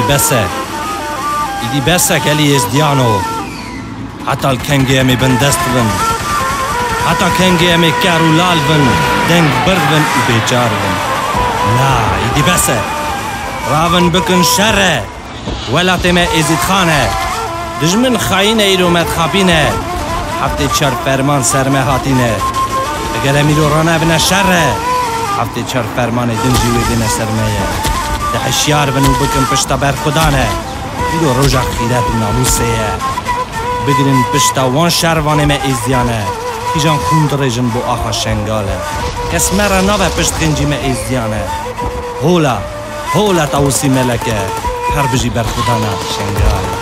إدي بسا كالي يزديانو حتى الكنجامي بندستفن حتى الكنجامي كارو لالفن دنج برفن وبيجارفن لا إدي بسا رافن بكن شره ولا تما إزيد خانه دجمن خاينه إلو ما تخابينه حفتي تشار فرمان سرمه هاتينه اگر امیلو رانه بنا شره حفتي تشار فرمان دنجي ويدينه سرمه تحشيار بنو بكن بشتا بر خدانه بيدو روجا خيرات ناموسيه بگرن بشتا وان شروانه ما ازديانه كيجان خون درجن بو آخا شنگاله کس مرا نابه پشت خنجی ما ازديانه هولا تاوسی ملکه هر بجی بر خدانه شنگاله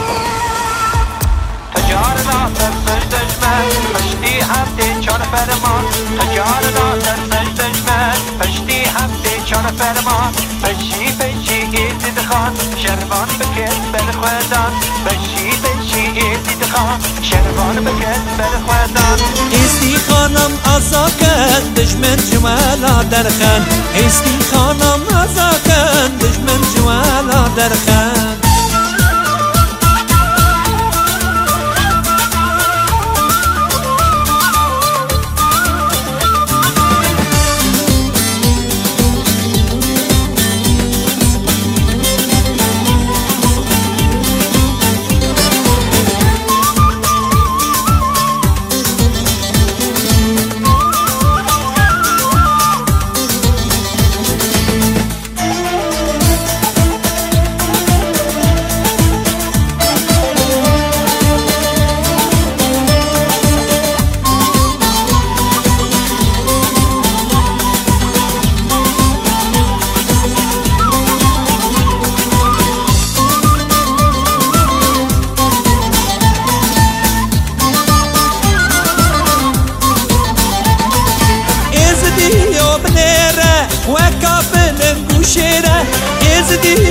تجارنا ترسج دجمه پشتی هفته چار فرمان تجارنا ترسج دجمه پشتی هفته چار فرمان بشی ایتی دخان شروان بکت بر خوادان بشی ایتی دخان شروان بکت بر خوادان ایستی خانم ازاکت دجمن جوالا درخن ایستی خانم ازاکت دجمن جوالا درخن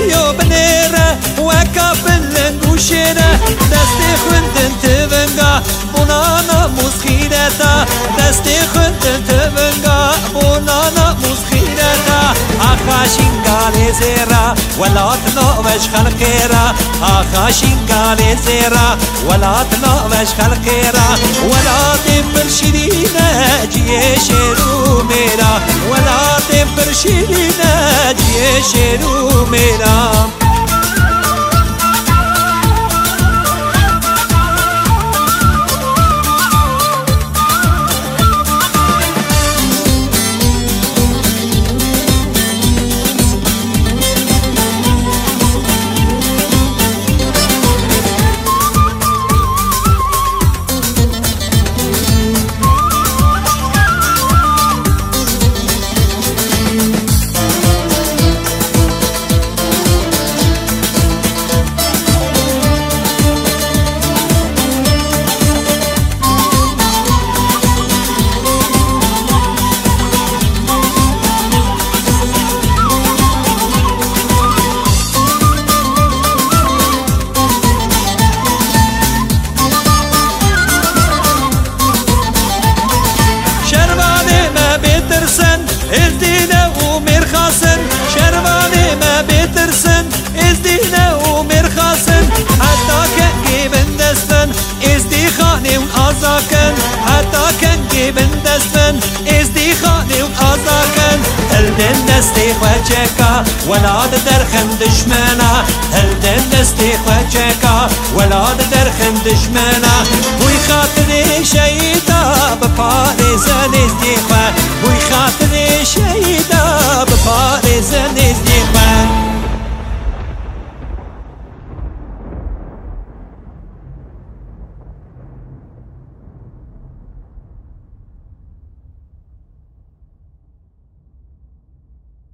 يا بنيرة وكافن لنوشيرة دستي خندن تبنغا بونانا مسخيرتا دستي خندن تبنغا بونانا مسخيرتا أخاشين قالي زيرا ولا تناوش خلقيرا أخاشين قالي زيرا ولا تناوش خلقيرا ولا تنبر شرينا جيش روميرا ولا تنبر شرينا جيش روميرا ولا درخن دشمنا هل دن دستي خوشكا ولا درخن دشمنا وي خاطري شيطا ببار